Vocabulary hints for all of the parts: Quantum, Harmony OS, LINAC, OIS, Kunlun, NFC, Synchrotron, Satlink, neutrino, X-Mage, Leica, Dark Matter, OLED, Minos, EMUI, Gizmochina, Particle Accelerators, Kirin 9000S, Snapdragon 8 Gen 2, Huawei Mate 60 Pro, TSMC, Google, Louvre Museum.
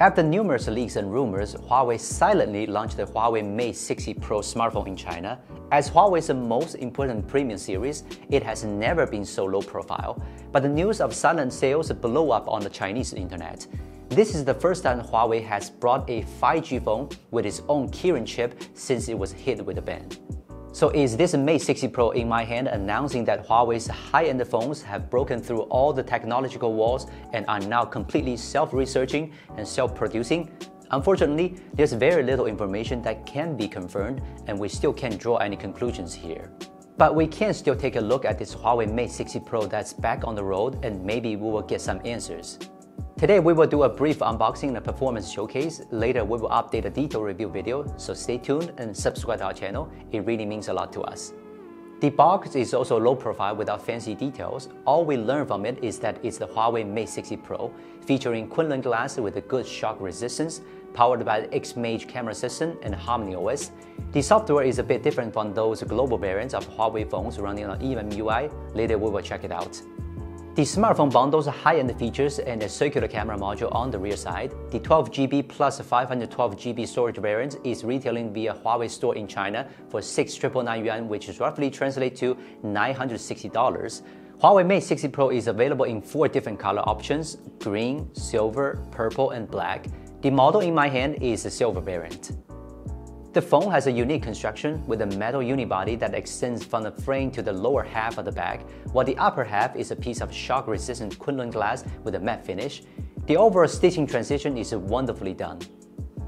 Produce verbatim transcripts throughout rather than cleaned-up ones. After numerous leaks and rumors, Huawei silently launched the Huawei Mate sixty Pro smartphone in China. As Huawei's most important premium series, it has never been so low profile, but the news of silent sales blew up on the Chinese internet. This is the first time Huawei has brought a five G phone with its own Kirin chip since it was hit with a ban. So is this Mate sixty Pro in my hand announcing that Huawei's high-end phones have broken through all the technological walls and are now completely self-researching and self-producing? Unfortunately, there's very little information that can be confirmed, and we still can't draw any conclusions here. But we can still take a look at this Huawei Mate sixty Pro that's back on the road, and maybe we will get some answers. Today we will do a brief unboxing and performance showcase. Later we will update a detailed review video, so stay tuned and subscribe to our channel, it really means a lot to us. The box is also low profile without fancy details. All we learn from it is that it's the Huawei Mate sixty Pro, featuring Kunlun glass with a good shock resistance, powered by the X-Mage camera system and Harmony O S. The software is a bit different from those global variants of Huawei phones running on E M U I, later we will check it out. The smartphone bundles high-end features and a circular camera module on the rear side. The twelve G B plus five hundred twelve G B storage variant is retailing via Huawei store in China for six thousand nine hundred ninety-nine yuan, which is roughly translates to nine hundred sixty dollars. Huawei Mate sixty Pro is available in four different color options: green, silver, purple, and black. The model in my hand is the silver variant. The phone has a unique construction with a metal unibody that extends from the frame to the lower half of the back, while the upper half is a piece of shock-resistant Kunlun glass with a matte finish. The overall stitching transition is wonderfully done.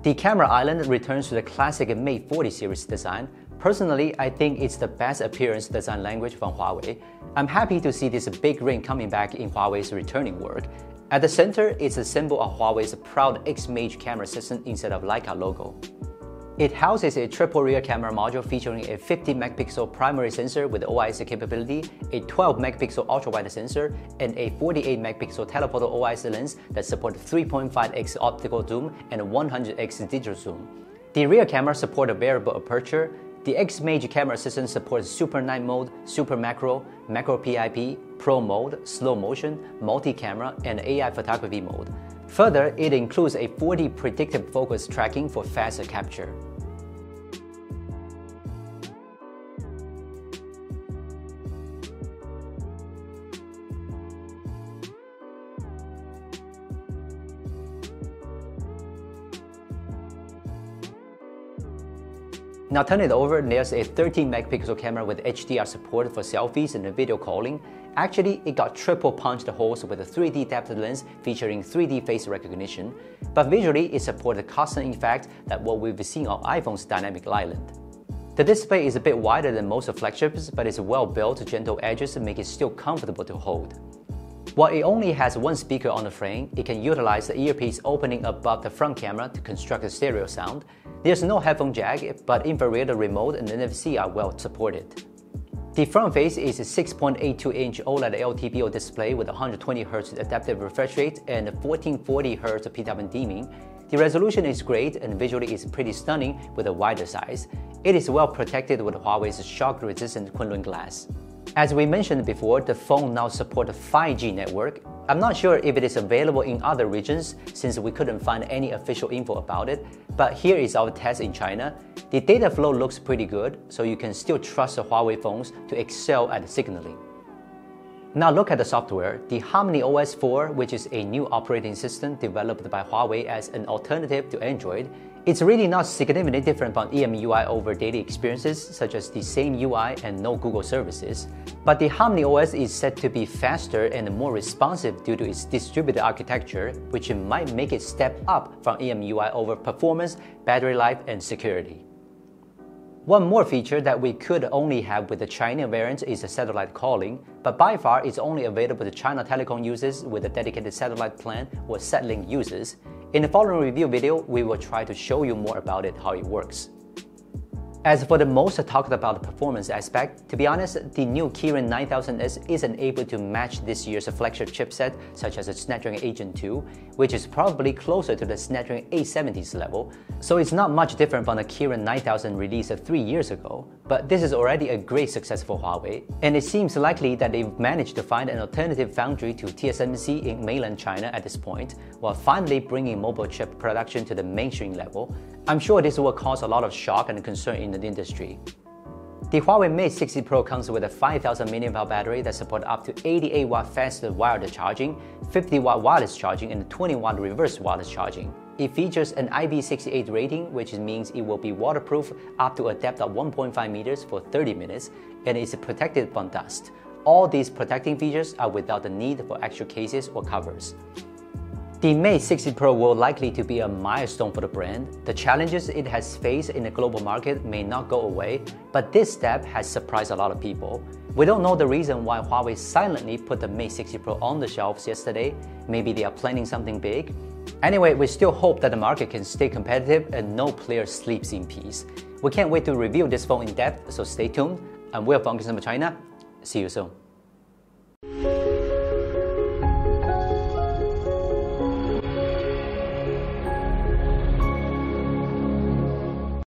The camera island returns to the classic Mate forty series design. Personally, I think it's the best appearance design language from Huawei. I'm happy to see this big ring coming back in Huawei's returning work. At the center, it's a symbol of Huawei's proud X-Mage camera system instead of Leica logo. It houses a triple rear camera module featuring a fifty megapixel primary sensor with O I S capability, a twelve megapixel ultra-wide sensor, and a forty-eight megapixel telephoto O I S lens that supports three point five X optical zoom and one hundred X digital zoom. The rear camera supports a variable aperture. The X-Mage camera system supports Super Night mode, Super Macro, Macro P I P, Pro mode, Slow Motion, Multi-camera, and A I photography mode. Further, it includes a four D predictive focus tracking for faster capture. Now turn it over, there's a thirteen megapixel camera with H D R support for selfies and video calling. Actually, it got triple punched holes with a three D depth lens featuring three D face recognition, but visually it supports the constant effect that what we've seen on iPhone's dynamic island. The display is a bit wider than most flagships, but it's well built, gentle edges make it still comfortable to hold. While it only has one speaker on the frame, it can utilize the earpiece opening above the front camera to construct a stereo sound. There's no headphone jack, but infrared remote and N F C are well supported. The front face is a six point eight two inch OLED L T B O display with one hundred twenty hertz adaptive refresh rate and fourteen forty hertz P W M dimming. The resolution is great and visually is pretty stunning with a wider size. It is well protected with Huawei's shock-resistant Kunlun glass. As we mentioned before, the phone now supports a five G network. I'm not sure if it is available in other regions since we couldn't find any official info about it, but here is our test in China. The data flow looks pretty good, so you can still trust the Huawei phones to excel at signaling. Now look at the software. The Harmony O S four, which is a new operating system developed by Huawei as an alternative to Android, it's really not significantly different from E M U I over daily experiences such as the same U I and no Google services. But the Harmony O S is said to be faster and more responsive due to its distributed architecture, which might make it step up from E M U I over performance, battery life, and security. One more feature that we could only have with the China variant is the satellite calling, but by far it's only available to China telecom users with a dedicated satellite plan or Satlink users. In the following review video, we will try to show you more about it, how it works. As for the most talked about performance aspect, to be honest, the new Kirin nine thousand S isn't able to match this year's flagship chipset such as the Snapdragon eight gen two, which is probably closer to the Snapdragon eight seventy's level, so it's not much different from the Kirin nine thousand released three years ago, but this is already a great success for Huawei, and it seems likely that they've managed to find an alternative foundry to T S M C in mainland China at this point, while finally bringing mobile chip production to the mainstream level. I'm sure this will cause a lot of shock and concern in the industry. The Huawei Mate sixty Pro comes with a five thousand milliamp hour battery that supports up to eighty-eight watt fast wireless charging, fifty watt wireless charging, and twenty watt reverse wireless charging. It features an I P sixty-eight rating, which means it will be waterproof up to a depth of one point five meters for thirty minutes, and is protected from dust. All these protecting features are without the need for extra cases or covers. The Mate sixty Pro will likely to be a milestone for the brand. The challenges it has faced in the global market may not go away, but this step has surprised a lot of people. We don't know the reason why Huawei silently put the Mate sixty Pro on the shelves yesterday. Maybe they are planning something big. Anyway, we still hope that the market can stay competitive and no player sleeps in peace. We can't wait to review this phone in depth, so stay tuned. I'm Will from Gizmochina. See you soon.